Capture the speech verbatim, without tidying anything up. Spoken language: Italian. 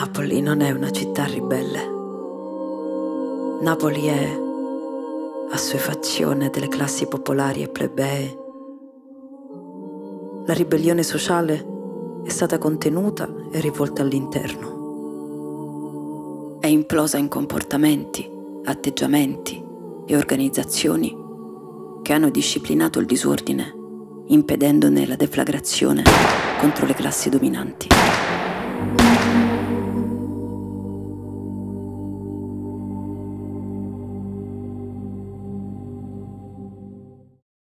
Napoli non è una città ribelle. Napoli è assuefazione delle classi popolari e plebee. La ribellione sociale è stata contenuta e rivolta all'interno. È implosa in comportamenti, atteggiamenti e organizzazioni che hanno disciplinato il disordine, impedendone la deflagrazione contro le classi dominanti.